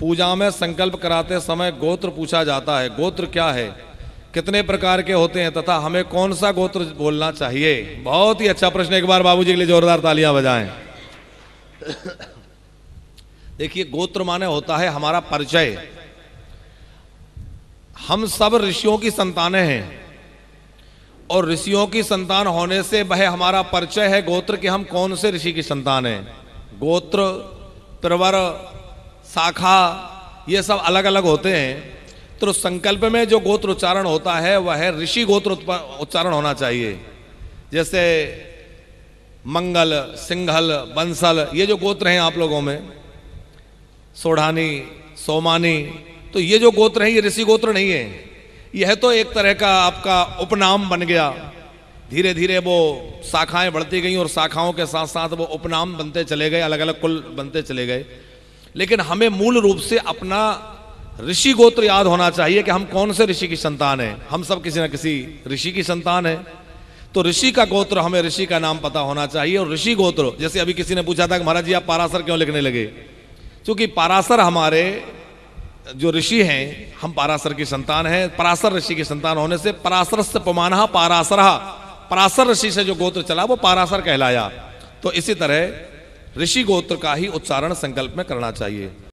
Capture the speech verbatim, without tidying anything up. पूजा में संकल्प कराते समय गोत्र पूछा जाता है, गोत्र क्या है, कितने प्रकार के होते हैं तथा हमें कौन सा गोत्र बोलना चाहिए? बहुत ही अच्छा प्रश्न। एक बार बाबूजी के लिए जोरदार तालियां बजाएं। देखिए, गोत्र माने होता है हमारा परिचय। हम सब ऋषियों की संतानें हैं और ऋषियों की संतान होने से वह हमारा परिचय है गोत्र कि हम कौन से ऋषि की संतान हैं। गोत्र, प्रवर, शाखा ये सब अलग अलग होते हैं। तो संकल्प में जो गोत्र उच्चारण होता है वह है ऋषि गोत्र उच्चारण होना चाहिए। जैसे मंगल, सिंघल, बंसल ये जो गोत्र हैं आप लोगों में, सोढ़ानी, सोमानी, तो ये जो गोत्र हैं ये ऋषि गोत्र नहीं है। यह तो एक तरह का आपका उपनाम बन गया। धीरे धीरे वो शाखाएं बढ़ती गई और शाखाओं के साथ साथ वो उपनाम बनते चले गए, अलग अलग कुल बनते चले गए। लेकिन हमें मूल रूप से अपना ऋषि गोत्र याद होना चाहिए कि हम कौन से ऋषि की संतान हैं। हम सब किसी न किसी ऋषि की संतान हैं, तो ऋषि का गोत्र, हमें ऋषि का नाम पता होना चाहिए। और ऋषि गोत्र, जैसे अभी किसी ने पूछा था कि महाराज जी आप पाराशर क्यों लिखने लगे, क्योंकि पाराशर हमारे जो ऋषि हैं, हम पाराशर की संतान हैं। पराशर ऋषि की संतान होने से पराशरस्य पुमानः पाराशरः, पराशर ऋषि से जो गोत्र चला वो पाराशर कहलाया। तो इसी तरह ऋषि गोत्र का ही उच्चारण संकल्प में करना चाहिए।